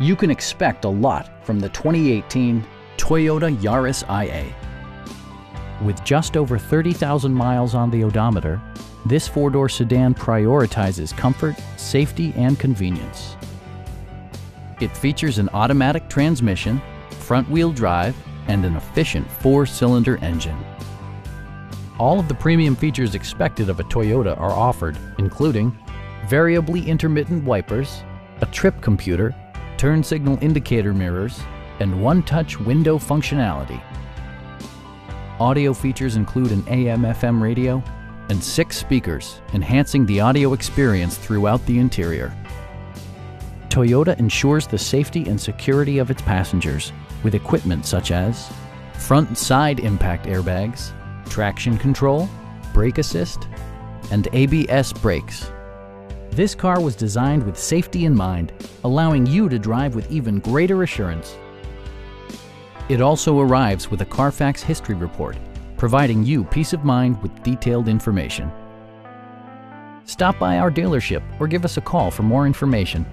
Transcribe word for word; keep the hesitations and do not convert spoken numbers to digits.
You can expect a lot from the twenty eighteen Toyota Yaris I A. With just over thirty thousand miles on the odometer, this four-door sedan prioritizes comfort, safety, and convenience. It features an automatic transmission, front-wheel drive, and an efficient four-cylinder engine. All of the premium features expected of a Toyota are offered, including variably intermittent wipers, a trip computer, turn signal indicator mirrors, and one-touch window functionality. Audio features include an A M F M radio and six speakers, enhancing the audio experience throughout the interior. Toyota ensures the safety and security of its passengers with equipment such as front and side impact airbags, traction control, brake assist, and A B S brakes. This car was designed with safety in mind, allowing you to drive with even greater assurance. It also arrives with a Carfax history report, providing you peace of mind with detailed information. Stop by our dealership or give us a call for more information.